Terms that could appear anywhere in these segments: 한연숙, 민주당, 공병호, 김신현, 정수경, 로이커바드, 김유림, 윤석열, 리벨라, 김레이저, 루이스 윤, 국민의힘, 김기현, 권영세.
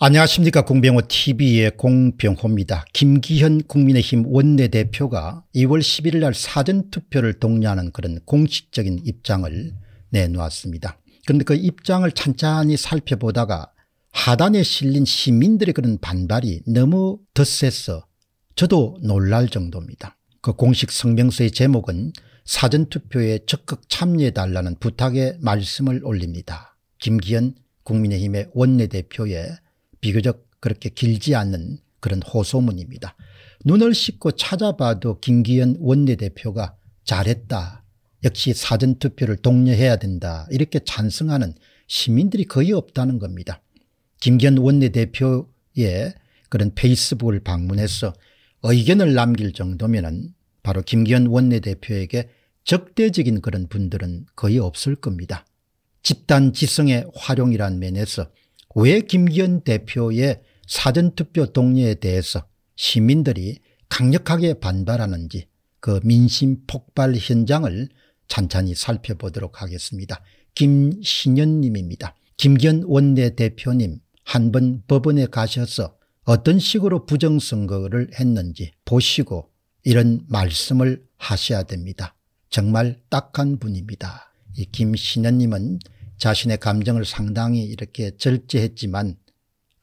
안녕하십니까. 공병호TV의 공병호입니다. 김기현 국민의힘 원내대표가 2월 11일 날 사전투표를 독려하는 그런 공식적인 입장을 내놓았습니다. 그런데 그 입장을 찬찬히 살펴보다가 하단에 실린 시민들의 그런 반발이 너무 덧세서 저도 놀랄 정도입니다. 그 공식 성명서의 제목은 사전투표에 적극 참여해달라는 부탁의 말씀을 올립니다. 김기현 국민의힘의 원내대표의 비교적 그렇게 길지 않은 그런 호소문입니다. 눈을 씻고 찾아봐도 김기현 원내대표가 잘했다, 역시 사전투표를 독려해야 된다, 이렇게 찬성하는 시민들이 거의 없다는 겁니다. 김기현 원내대표의 그런 페이스북을 방문해서 의견을 남길 정도면은 바로 김기현 원내대표에게 적대적인 그런 분들은 거의 없을 겁니다. 집단지성의 활용이란 면에서 왜 김기현 대표의 사전투표 독려에 대해서 시민들이 강력하게 반발하는지 그 민심 폭발 현장을 찬찬히 살펴보도록 하겠습니다. 김신현 님입니다. 김기현 원내대표님, 한번 법원에 가셔서 어떤 식으로 부정선거를 했는지 보시고 이런 말씀을 하셔야 됩니다. 정말 딱한 분입니다. 이 김신현 님은 자신의 감정을 상당히 이렇게 절제했지만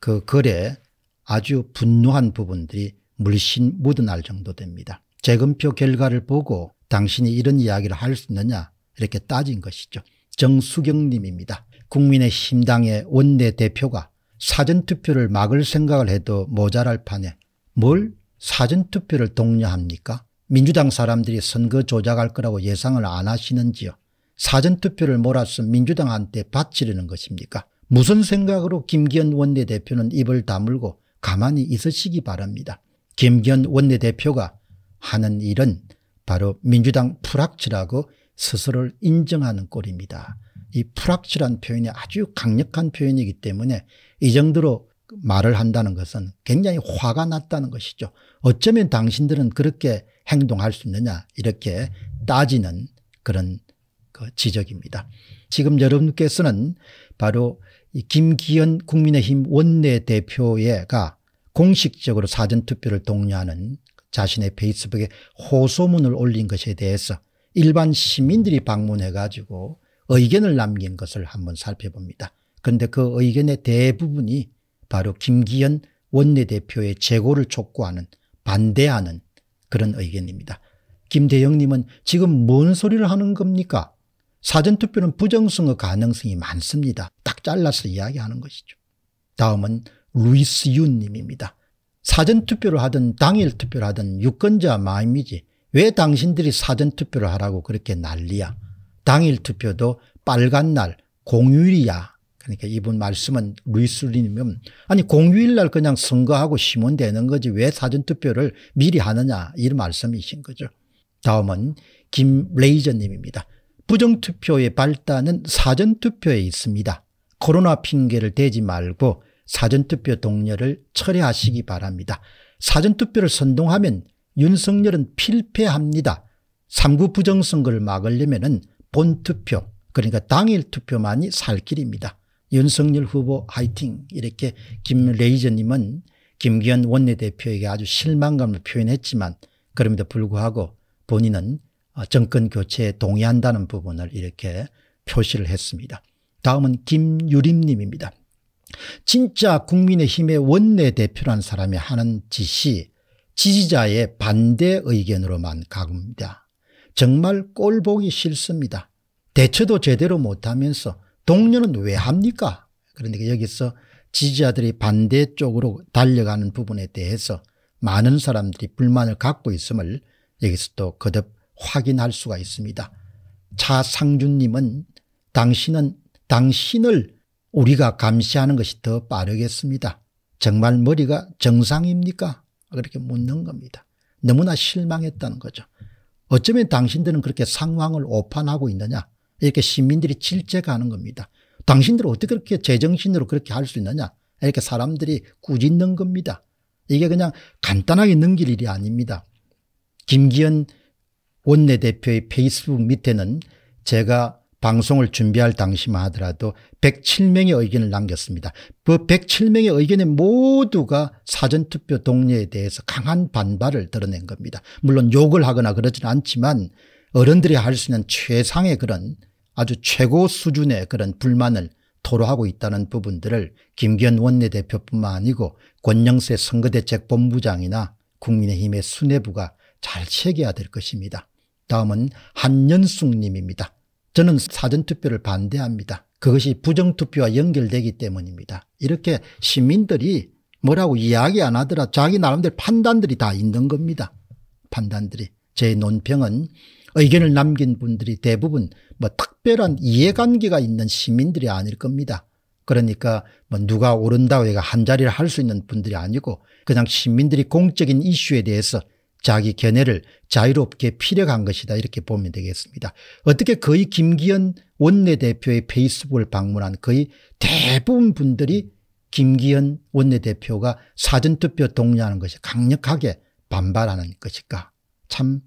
그 글에 아주 분노한 부분들이 물씬 묻어날 정도 됩니다. 재검표 결과를 보고 당신이 이런 이야기를 할 수 있느냐 이렇게 따진 것이죠. 정수경 님입니다. 국민의힘당의 원내대표가 사전투표를 막을 생각을 해도 모자랄 판에 뭘 사전투표를 독려합니까? 민주당 사람들이 선거 조작할 거라고 예상을 안 하시는지요? 사전투표를 몰아서 민주당한테 바치려는 것입니까? 무슨 생각으로 김기현 원내대표는 입을 다물고 가만히 있으시기 바랍니다. 김기현 원내대표가 하는 일은 바로 민주당 풀악치라고 스스로를 인정하는 꼴입니다. 이 풀악치란 표현이 아주 강력한 표현이기 때문에 이 정도로 말을 한다는 것은 굉장히 화가 났다는 것이죠. 어쩌면 당신들은 그렇게 행동할 수 있느냐 이렇게 따지는 그런 그 지적입니다. 지금 여러분께서는 바로 이 김기현 국민의힘 원내대표가 공식적으로 사전투표를 독려하는 자신의 페이스북에 호소문을 올린 것에 대해서 일반 시민들이 방문해 가지고 의견을 남긴 것을 한번 살펴봅니다. 그런데 그 의견의 대부분이 바로 김기현 원내대표의 재고를 촉구하는, 반대하는 그런 의견입니다. 김대영님은 지금 뭔 소리를 하는 겁니까? 사전투표는 부정선거 가능성이 많습니다. 딱 잘라서 이야기하는 것이죠. 다음은 루이스 윤 님입니다. 사전투표를 하든 당일투표를 하든 유권자 마음이지 왜 당신들이 사전투표를 하라고 그렇게 난리야. 당일투표도 빨간 날 공휴일이야. 그러니까 이분 말씀은 루이스 윤이면 아니 공휴일날 그냥 선거하고 쉬면 되는 거지 왜 사전투표를 미리 하느냐 이런 말씀이신 거죠. 다음은 김레이저 님입니다. 부정투표의 발단은 사전투표에 있습니다. 코로나 핑계를 대지 말고 사전투표 독려를 철회하시기 바랍니다. 사전투표를 선동하면 윤석열은 필패합니다. 3구 부정선거를 막으려면 본투표, 그러니까 당일투표만이 살 길입니다. 윤석열 후보 화이팅. 이렇게 김레이저님은 김기현 원내대표에게 아주 실망감을 표현했지만 그럼에도 불구하고 본인은 정권 교체에 동의한다는 부분을 이렇게 표시를 했습니다. 다음은 김유림 님입니다. 진짜 국민의힘의 원내대표란 사람이 하는 짓이 지지자의 반대 의견으로만 가옵니다. 정말 꼴보기 싫습니다. 대처도 제대로 못하면서 독려는 왜 합니까? 그런데 여기서 지지자들이 반대쪽으로 달려가는 부분에 대해서 많은 사람들이 불만을 갖고 있음을 여기서 또 거듭 확인할 수가 있습니다. 차상준님은 당신을 우리가 감시하는 것이 더 빠르겠습니다. 정말 머리가 정상입니까? 그렇게 묻는 겁니다. 너무나 실망했다는 거죠. 어쩌면 당신들은 그렇게 상황을 오판하고 있느냐 이렇게 시민들이 질책하는 겁니다. 당신들은 어떻게 그렇게 제정신으로 그렇게 할 수 있느냐 이렇게 사람들이 꾸짖는 겁니다. 이게 그냥 간단하게 넘길 일이 아닙니다. 김기현 원내대표의 페이스북 밑에는 제가 방송을 준비할 당시만 하더라도 107명의 의견을 남겼습니다. 그 107명의 의견의 모두가 사전투표 동의에 대해서 강한 반발을 드러낸 겁니다. 물론 욕을 하거나 그러진 않지만 어른들이 할 수 있는 최상의 그런 아주 최고 수준의 그런 불만을 토로하고 있다는 부분들을 김기현 원내대표뿐만 아니고 권영세 선거대책본부장이나 국민의힘의 수뇌부가 잘 새겨야 될 것입니다. 다음은 한연숙 님입니다. 저는 사전투표를 반대합니다. 그것이 부정투표와 연결되기 때문입니다. 이렇게 시민들이 뭐라고 이야기 안 하더라 자기 나름대로 판단들이 다 있는 겁니다. 판단들이. 제 논평은 의견을 남긴 분들이 대부분 뭐 특별한 이해관계가 있는 시민들이 아닐 겁니다. 그러니까 뭐 누가 오른다고 해가 한자리를 할 수 있는 분들이 아니고 그냥 시민들이 공적인 이슈에 대해서 자기 견해를 자유롭게 피력한 것이다 이렇게 보면 되겠습니다. 어떻게 거의 김기현 원내대표의 페이스북을 방문한 거의 대부분 분들이 김기현 원내대표가 사전투표 동의하는 것이 강력하게 반발하는 것일까 참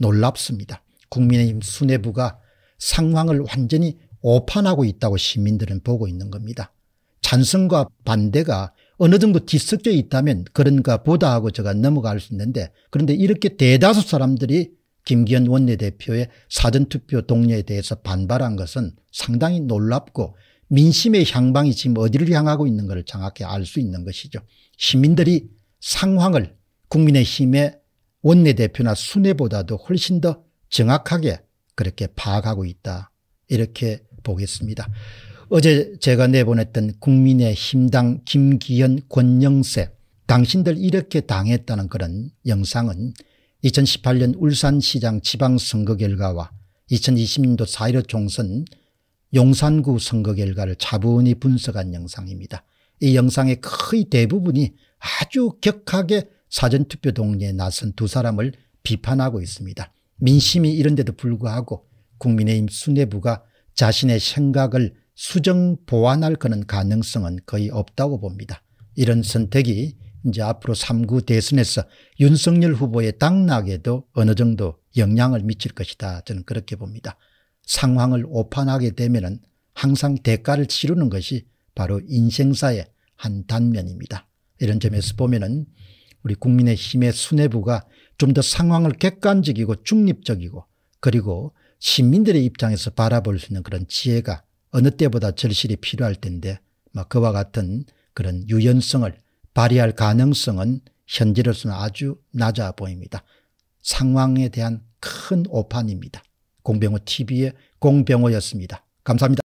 놀랍습니다. 국민의힘 수뇌부가 상황을 완전히 오판하고 있다고 시민들은 보고 있는 겁니다. 찬성과 반대가 어느 정도 뒤섞여 있다면 그런가 보다 하고 제가 넘어갈 수 있는데 그런데 이렇게 대다수 사람들이 김기현 원내대표의 사전투표 동료에 대해서 반발한 것은 상당히 놀랍고 민심의 향방이 지금 어디를 향하고 있는 것을 정확히 알 수 있는 것이죠. 시민들이 상황을 국민의힘의 원내대표나 수뇌보다도 훨씬 더 정확하게 그렇게 파악하고 있다 이렇게 보겠습니다. 어제 제가 내보냈던 국민의힘당 김기현 권영세 당신들 이렇게 당했다는 그런 영상은 2018년 울산시장 지방선거 결과와 2020년도 4.15 총선 용산구 선거 결과를 차분히 분석한 영상입니다. 이 영상의 거의 대부분이 아주 격하게 사전투표 동의에 나선 두 사람을 비판하고 있습니다. 민심이 이런데도 불구하고 국민의힘 수뇌부가 자신의 생각을 수정 보완할 그런 가능성은 거의 없다고 봅니다. 이런 선택이 이제 앞으로 3구 대선에서 윤석열 후보의 당락에도 어느 정도 영향을 미칠 것이다. 저는 그렇게 봅니다. 상황을 오판하게 되면은 항상 대가를 치르는 것이 바로 인생사의 한 단면입니다. 이런 점에서 보면은 우리 국민의힘의 수뇌부가 좀 더 상황을 객관적이고 중립적이고 그리고 시민들의 입장에서 바라볼 수 있는 그런 지혜가 어느 때보다 절실히 필요할 텐데 그와 같은 그런 유연성을 발휘할 가능성은 현재로서는 아주 낮아 보입니다. 상황에 대한 큰 오판입니다. 공병호 TV의 공병호였습니다. 감사합니다.